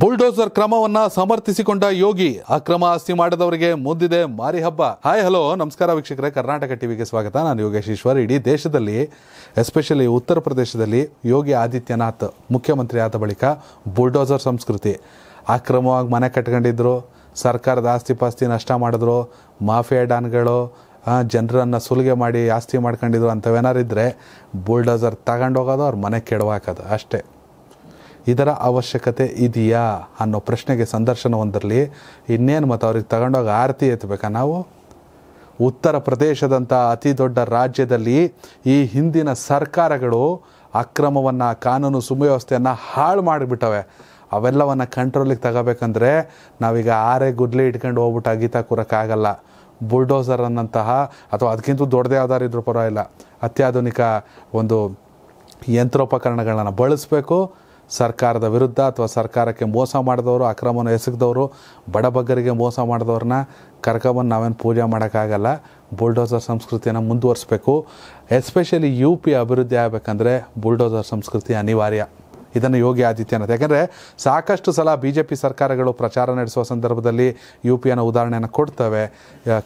Bulldozer ಕ್ರಮವನ್ನ ಸಮರ್ಥಿಸಿಕೊಂಡ ಯೋಗಿ ಅಕ್ರಮ ಆಸ್ತಿ ಮಾಡಿದವರಿಗೆ ಮುದ್ದಿದೆ ಮಾರಿ ಹಬ್ಬ. ಹಾಯ್ ಹಲೋ ನಮಸ್ಕಾರ ವೀಕ್ಷಕರೇ, ಕರ್ನಾಟಕ ಟಿವಿಗೆ ಸ್ವಾಗತ. ನಾನು ಯೋಗೇಶ್ವರ್. ಇಡೀ ದೇಶದಲ್ಲಿ ಎಸ್ಪೆಷಲಿ ಉತ್ತರ ಪ್ರದೇಶದಲ್ಲಿ ಯೋಗಿ ಆದಿತ್ಯನಾಥ್ ಮುಖ್ಯಮಂತ್ರಿ ಆದ ಬಳಿಕ ಬುಲ್ಡೋಸರ್ ಸಂಸ್ಕೃತಿ, ಅಕ್ರಮವಾಗಿ ಮನೆ ಕಟ್ಕೊಂಡಿದ್ರು, ಸರ್ಕಾರದ ಆಸ್ತಿ ಪಾಸ್ತಿ ನಷ್ಟ ಮಾಡಿದ್ರು, ಮಾಫಿಯಾ ಡಾನ್ಗಳು ಜನರನ್ನು ಸುಲಿಗೆ ಮಾಡಿ ಆಸ್ತಿ ಮಾಡ್ಕೊಂಡಿದ್ರು ಅಂಥವೇನಾರಿದ್ದರೆ ಬುಲ್ಡೋಸರ್ ತಗೊಂಡೋಗೋದು, ಅವ್ರ ಮನೆ ಕೆಡವಾಕೋದು ಅಷ್ಟೇ. ಇದರ ಅವಶ್ಯಕತೆ ಇದೆಯಾ ಅನ್ನೋ ಪ್ರಶ್ನೆಗೆ ಸಂದರ್ಶನವೊಂದರಲ್ಲಿ ಇನ್ನೇನು ಮತ್ತು ಅವ್ರಿಗೆ ತಗೊಂಡೋಗಿ ಆರತಿ ಎತ್ತಬೇಕಾ ನಾವು? ಉತ್ತರ ಪ್ರದೇಶದಂಥ ಅತಿ ದೊಡ್ಡ ರಾಜ್ಯದಲ್ಲಿ ಈ ಹಿಂದಿನ ಸರ್ಕಾರಗಳು ಅಕ್ರಮವನ್ನು, ಕಾನೂನು ಸುವ್ಯವಸ್ಥೆಯನ್ನು ಹಾಳು ಮಾಡಿಬಿಟ್ಟವೆ. ಅವೆಲ್ಲವನ್ನು ಕಂಟ್ರೋಲಿಗೆ ತಗೋಬೇಕಂದ್ರೆ ನಾವೀಗ ಆರೆ ಗುಡ್ಲೆ ಇಟ್ಕೊಂಡು ಹೋಗ್ಬಿಟ್ಟು ಅಗೀತಾ ಕೂರೋಕ್ಕಾಗಲ್ಲ. ಬುಲ್ಡೋಸರ್ ಅನ್ನಂತಹ ಅಥವಾ ಅದಕ್ಕಿಂತ ದೊಡ್ಡದೇ ಯಾವ್ದಾರಿದ್ರೂ ಪರವಾಗಿಲ್ಲ, ಅತ್ಯಾಧುನಿಕ ಒಂದು ಯಂತ್ರೋಪಕರಣಗಳನ್ನು ಬಳಸಬೇಕು. ಸರ್ಕಾರದ ವಿರುದ್ಧ ಅಥವಾ ಸರ್ಕಾರಕ್ಕೆ ಮೋಸ ಮಾಡಿದವರು, ಅಕ್ರಮವನ್ನು ಎಸಗಿದವರು, ಬಡಬಗ್ಗರಿಗೆ ಮೋಸ ಮಾಡಿದವ್ರನ್ನ ಕರ್ಕಬಂದು ನಾವೇನು ಪೂಜೆ ಮಾಡೋಕ್ಕಾಗಲ್ಲ. ಬುಲ್ಡೋಸರ್ ಸಂಸ್ಕೃತಿಯನ್ನು ಮುಂದುವರಿಸಬೇಕು. ಎಸ್ಪೆಷಲಿ ಯು ಪಿ ಅಭಿವೃದ್ಧಿ ಆಗಬೇಕಂದ್ರೆ ಬುಲ್ಡೋಸರ್ ಸಂಸ್ಕೃತಿ ಅನಿವಾರ್ಯ. ಇದನ್ನು ಯೋಗಿ ಆದಿತ್ಯನಾಥ್, ಯಾಕೆಂದರೆ ಸಾಕಷ್ಟು ಸಲ ಬಿ ಜೆ ಪಿ ಸರ್ಕಾರಗಳು ಪ್ರಚಾರ ನಡೆಸುವ ಸಂದರ್ಭದಲ್ಲಿ ಯು ಪಿಯನ್ನು ಉದಾಹರಣೆಯನ್ನು ಕೊಡ್ತವೆ.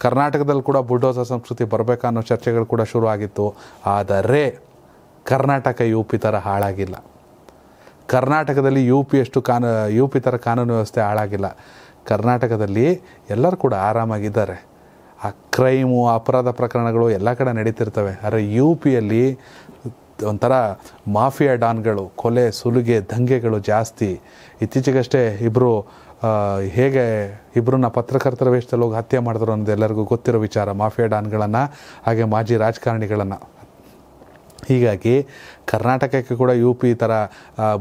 ಕರ್ನಾಟಕದಲ್ಲಿ ಕೂಡ ಬುಲ್ಡೋಸರ್ ಸಂಸ್ಕೃತಿ ಬರಬೇಕನ್ನೋ ಚರ್ಚೆಗಳು ಕೂಡ ಶುರುವಾಗಿತ್ತು. ಆದರೆ ಕರ್ನಾಟಕ ಯು ಪಿ ಥರ ಹಾಳಾಗಿಲ್ಲ. ಕರ್ನಾಟಕದಲ್ಲಿ ಯು ಪಿ ಥರ ಕಾನೂನು ವ್ಯವಸ್ಥೆ ಹಾಳಾಗಿಲ್ಲ. ಕರ್ನಾಟಕದಲ್ಲಿ ಎಲ್ಲರೂ ಕೂಡ ಆರಾಮಾಗಿದ್ದಾರೆ. ಆ ಕ್ರೈಮು, ಅಪರಾಧ ಪ್ರಕರಣಗಳು ಎಲ್ಲ ಕಡೆ ನಡೀತಿರ್ತವೆ. ಆದರೆ ಯು ಪಿಯಲ್ಲಿ ಒಂಥರ ಮಾಫಿಯಾ ಡಾನ್ಗಳು, ಕೊಲೆ, ಸುಲಿಗೆ, ದಂಗೆಗಳು ಜಾಸ್ತಿ. ಇತ್ತೀಚೆಗಷ್ಟೇ ಇಬ್ಬರನ್ನ ಪತ್ರಕರ್ತರ ವೇಷದಲ್ಲಿ ಹೋಗಿ ಹತ್ಯೆ ಮಾಡಿದ್ರು ಅನ್ನೋದು ಎಲ್ಲರಿಗೂ ಗೊತ್ತಿರೋ ವಿಚಾರ, ಮಾಫಿಯಾ ಡಾನ್ಗಳನ್ನು ಹಾಗೆ ಮಾಜಿ ರಾಜಕಾರಣಿಗಳನ್ನು. ಹೀಗಾಗಿ ಕರ್ನಾಟಕಕ್ಕೆ ಕೂಡ ಯು ಪಿ ಥರ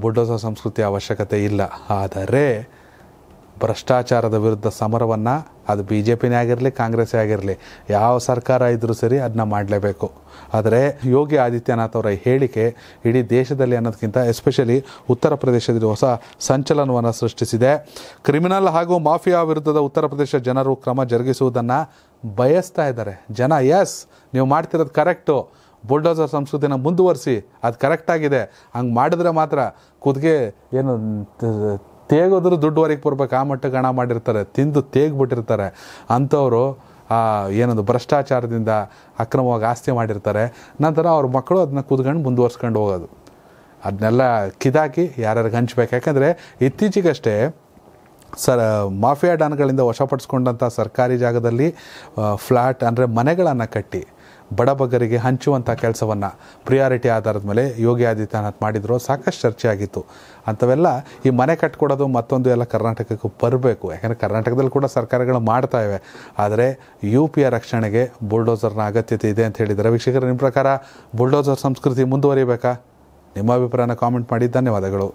ಬುಲ್ಡೋಸರ್ ಸಂಸ್ಕೃತಿ ಅವಶ್ಯಕತೆ ಇಲ್ಲ. ಆದರೆ ಭ್ರಷ್ಟಾಚಾರದ ವಿರುದ್ಧ ಸಮರವನ್ನು, ಅದು ಬಿ ಜೆ ಪಿನೇ ಆಗಿರಲಿ ಕಾಂಗ್ರೆಸ್ಸೇ ಆಗಿರಲಿ, ಯಾವ ಸರ್ಕಾರ ಇದ್ದರೂ ಸರಿ ಅದನ್ನ ಮಾಡಲೇಬೇಕು. ಆದರೆ ಯೋಗಿ ಆದಿತ್ಯನಾಥ್ ಅವರ ಹೇಳಿಕೆ ಇಡೀ ದೇಶದಲ್ಲಿ ಅನ್ನೋದಕ್ಕಿಂತ ಎಸ್ಪೆಷಲಿ ಉತ್ತರ ಪ್ರದೇಶದಲ್ಲಿ ಹೊಸ ಸಂಚಲನವನ್ನು ಸೃಷ್ಟಿಸಿದೆ. ಕ್ರಿಮಿನಲ್ ಹಾಗೂ ಮಾಫಿಯಾ ವಿರುದ್ಧದ ಉತ್ತರ ಪ್ರದೇಶ ಜನರು ಕ್ರಮ ಜರುಗಿಸುವುದನ್ನು ಬಯಸ್ತಾ ಇದ್ದಾರೆ ಜನ. ಎಸ್, ನೀವು ಮಾಡ್ತಿರೋದು ಕರೆಕ್ಟು, ಬುಲ್ಡೋಸರ್ ಸಂಸ್ಕೃತಿನ ಮುಂದುವರಿಸಿ, ಅದು ಕರೆಕ್ಟಾಗಿದೆ. ಹಂಗೆ ಮಾಡಿದ್ರೆ ಮಾತ್ರ ಕುದಿಗೆ ಏನು ತೇಗೋದ್ರೂ ದುಡ್ಡುವರೆಗೆ ಬರ್ಬೇಕು, ಆ ಮಟ್ಟಕ್ಕೆ ಹಣ ಮಾಡಿರ್ತಾರೆ, ತಿಂದು ತೇಗ್ಬಿಟ್ಟಿರ್ತಾರೆ. ಅಂಥವರು ಏನೊಂದು ಭ್ರಷ್ಟಾಚಾರದಿಂದ ಅಕ್ರಮವಾಗಿ ಆಸ್ತಿ ಮಾಡಿರ್ತಾರೆ. ನಂತರ ಅವ್ರ ಮಕ್ಕಳು ಅದನ್ನ ಕುದ್ಕೊಂಡು ಮುಂದುವರ್ಸ್ಕೊಂಡು ಹೋಗೋದು, ಅದನ್ನೆಲ್ಲ ಕಿದಾಕಿ ಯಾರ್ಯಾರಿಗೆ ಹಂಚ್ಬೇಕು. ಯಾಕೆಂದರೆ ಇತ್ತೀಚೆಗಷ್ಟೇ ಮಾಫಿಯಾ ಡಾನ್ಗಳಿಂದ ವಶಪಡಿಸ್ಕೊಂಡಂಥ ಸರ್ಕಾರಿ ಜಾಗದಲ್ಲಿ ಫ್ಲ್ಯಾಟ್ ಅಂದರೆ ಮನೆಗಳನ್ನು ಕಟ್ಟಿ ಬಡಬಗ್ಗರಿಗೆ ಹಂಚುವಂಥ ಕೆಲಸವನ್ನು ಪ್ರಿಯಾರಿಟಿ ಆಧಾರದ ಮೇಲೆ ಯೋಗಿ ಆದಿತ್ಯನಾಥ್ ಮಾಡಿದ್ರು. ಸಾಕಷ್ಟು ಚರ್ಚೆ ಆಗಿತ್ತು. ಅಂಥವೆಲ್ಲ ಈ ಮನೆ ಕಟ್ಕೊಡೋದು ಮತ್ತೊಂದು ಎಲ್ಲ ಕರ್ನಾಟಕಕ್ಕೂ ಬರಬೇಕು. ಯಾಕೆಂದರೆ ಕರ್ನಾಟಕದಲ್ಲಿ ಕೂಡ ಸರ್ಕಾರಗಳು ಮಾಡ್ತಾ ಇವೆ. ಆದರೆ ಯು ಪಿಯ ರಕ್ಷಣೆಗೆ ಬುಲ್ಡೋಸರ್ನ ಅಗತ್ಯತೆ ಇದೆ ಅಂತ ಹೇಳಿದ್ದಾರೆ. ವೀಕ್ಷಕರ, ನಿಮ್ಮ ಪ್ರಕಾರ ಬುಲ್ಡೋಸರ್ ಸಂಸ್ಕೃತಿ ಮುಂದುವರಿಬೇಕಾ? ನಿಮ್ಮ ಅಭಿಪ್ರಾಯನ ಕಾಮೆಂಟ್ ಮಾಡಿ. ಧನ್ಯವಾದಗಳು.